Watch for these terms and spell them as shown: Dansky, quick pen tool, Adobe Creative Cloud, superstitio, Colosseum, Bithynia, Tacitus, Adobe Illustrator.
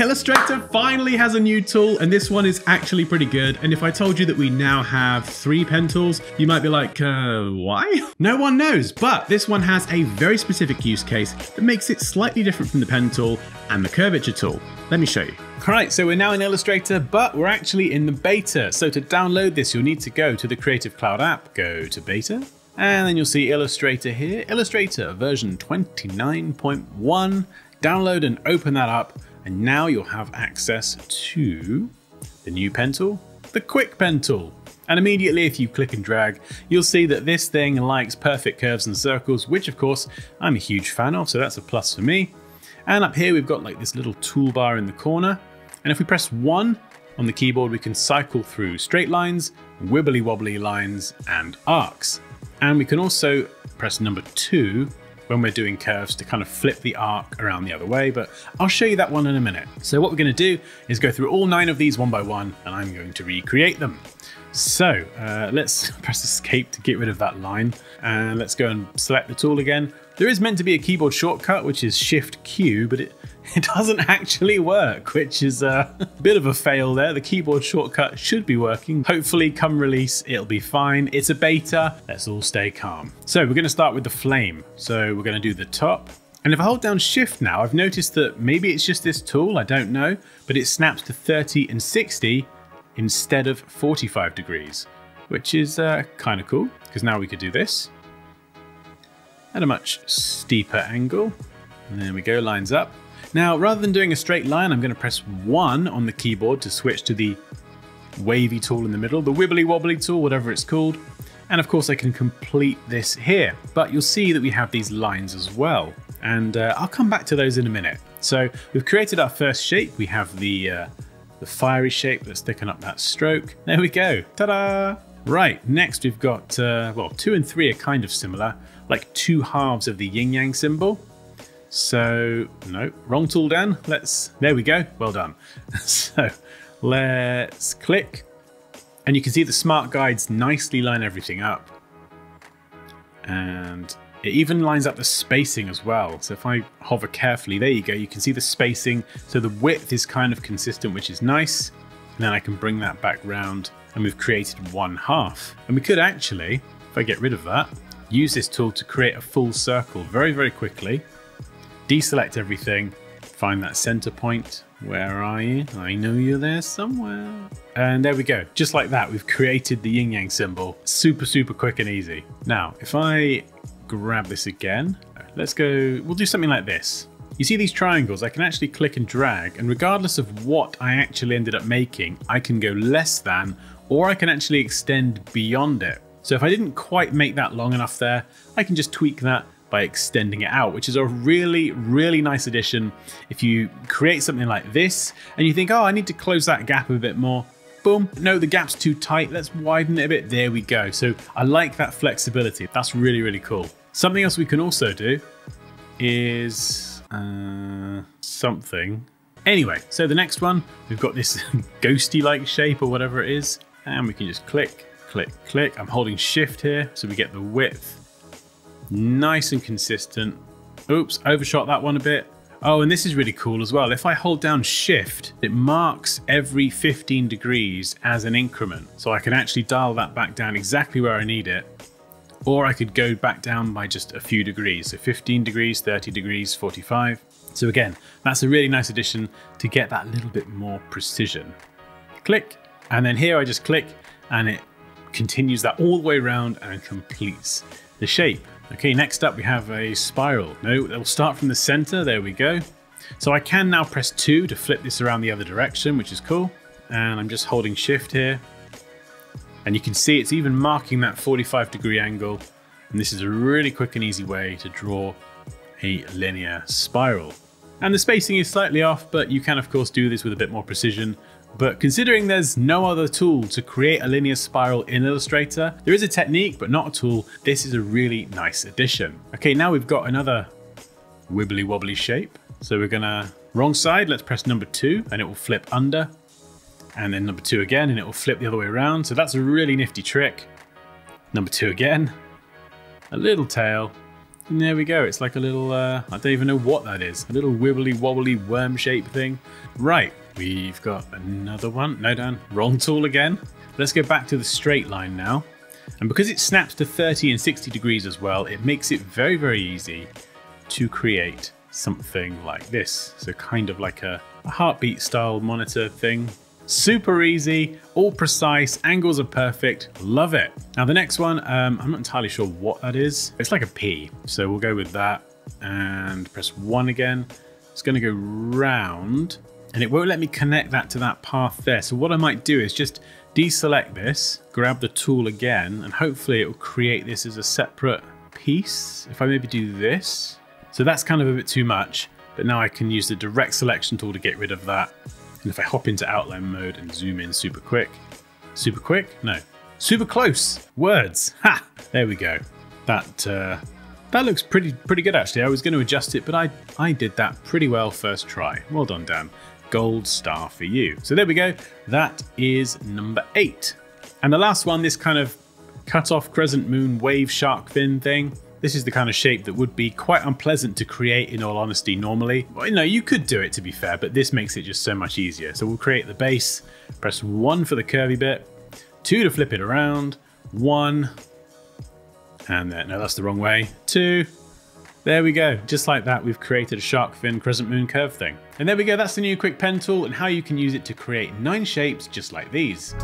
Illustrator finally has a new tool, and this one is actually pretty good. And if I told you that we now have 3 pen tools, you might be like, why? No one knows, but this one has a very specific use case that makes it slightly different from the pen tool and the curvature tool. Let me show you. All right, so we're now in Illustrator, but we're actually in the beta. So to download this, you'll need to go to the Creative Cloud app, go to beta, and then you'll see Illustrator here. Illustrator version 29.1. Download and open that up. And now you'll have access to the new pen tool, the quick pen tool. And immediately if you click and drag, you'll see that this thing likes perfect curves and circles, which of course I'm a huge fan of, so that's a plus for me. And up here we've got like this little toolbar in the corner. And if we press 1 on the keyboard, we can cycle through straight lines, wibbly wobbly lines, and arcs. And we can also press number 2 when we're doing curves to kind of flip the arc around the other way, but I'll show you that one in a minute. So what we're gonna do is go through all 9 of these one by one, and I'm going to recreate them. So let's press escape to get rid of that line, and let's go and select the tool again. There is meant to be a keyboard shortcut, which is Shift Q, but it doesn't actually work, which is a bit of a fail there. The keyboard shortcut should be working. Hopefully come release, it'll be fine. It's a beta, let's all stay calm. So we're gonna start with the flame. So we're gonna do the top. And if I hold down Shift now, I've noticed that maybe it's just this tool, I don't know, but it snaps to 30 and 60 instead of 45 degrees, which is kind of cool, because now we could do this at a much steeper angle. And there we go, lines up. Now, rather than doing a straight line, I'm gonna press 1 on the keyboard to switch to the wavy tool in the middle, the wibbly wobbly tool, whatever it's called. And of course I can complete this here, but you'll see that we have these lines as well. And I'll come back to those in a minute. So we've created our first shape. We have the fiery shape that's thickening up that stroke. There we go, ta-da! Right, next we've got, well, 2 and 3 are kind of similar, like 2 halves of the yin-yang symbol. So, no, wrong tool down. There we go, well done. So, let's click. And you can see the smart guides nicely line everything up. And it even lines up the spacing as well. So if I hover carefully, there you go, you can see the spacing. So the width is kind of consistent, which is nice. And then I can bring that back round. And we've created 1 half. And we could actually, if I get rid of that, use this tool to create a full circle very, very quickly. Deselect everything, find that center point. Where are you? I know you're there somewhere. And there we go. Just like that, we've created the yin-yang symbol. Super, super quick and easy. Now, if I grab this again, let's go, we'll do something like this. You see these triangles, I can actually click and drag, and regardless of what I actually ended up making, I can go less than, or I can actually extend beyond it. So if I didn't quite make that long enough there, I can just tweak that by extending it out, which is a really, really nice addition. If you create something like this and you think, oh, I need to close that gap a bit more. Boom, no, the gap's too tight. Let's widen it a bit. There we go. So I like that flexibility. That's really, really cool. Something else we can also do is something. Anyway, so the next one, we've got this ghosty-like shape or whatever it is, and we can just click, click, click. I'm holding Shift here, so we get the width. Nice and consistent. Oops, overshot that one a bit. Oh, and this is really cool as well. If I hold down Shift, it marks every 15 degrees as an increment. So I can actually dial that back down exactly where I need it. Or I could go back down by just a few degrees. So 15 degrees, 30 degrees, 45. So again, that's a really nice addition to get that little bit more precision. Click, and then here I just click and it continues that all the way around and completes the shape. Okay, next up we have a spiral. No, it'll start from the center, there we go. So I can now press 2 to flip this around the other direction, which is cool. And I'm just holding Shift here. And you can see it's even marking that 45 degree angle. And this is a really quick and easy way to draw a linear spiral. And the spacing is slightly off, but you can of course do this with a bit more precision. But considering there's no other tool to create a linear spiral in Illustrator, there is a technique, but not a tool. This is a really nice addition. Okay, now we've got another wibbly wobbly shape. So we're gonna, wrong side, let's press number 2 and it will flip under. And then number 2 again and it will flip the other way around. So that's a really nifty trick. Number 2 again, a little tail. And there we go. It's like a little, I don't even know what that is. A little wibbly wobbly worm shaped thing. Right, we've got another one. No, Dan, wrong tool again. Let's go back to the straight line now. And because it snaps to 30 and 60 degrees as well, it makes it very, very easy to create something like this. So kind of like a heartbeat style monitor thing. Super easy, all precise, angles are perfect, love it. Now the next one, I'm not entirely sure what that is. It's like a P, so we'll go with that and press 1 again. It's gonna go round and it won't let me connect that to that path there. So what I might do is just deselect this, grab the tool again, and hopefully it will create this as a separate piece. If I maybe do this. So that's kind of a bit too much, but now I can use the direct selection tool to get rid of that. And if I hop into outline mode and zoom in super quick, no, super close, words, ha, there we go. That looks pretty good actually. I was gonna adjust it, but I did that pretty well first try. Well done, Dan, gold star for you. So there we go, that is number 8. And the last one, this kind of cut off crescent moon wave shark fin thing. This is the kind of shape that would be quite unpleasant to create in all honesty normally. Well, you know, you could do it to be fair, but this makes it just so much easier. So we'll create the base, press 1 for the curvy bit, 2 to flip it around, 1, and then, no, that's the wrong way, 2. There we go. Just like that, we've created a shark fin crescent moon curve thing. And there we go, that's the new quick pen tool and how you can use it to create 9 shapes just like these.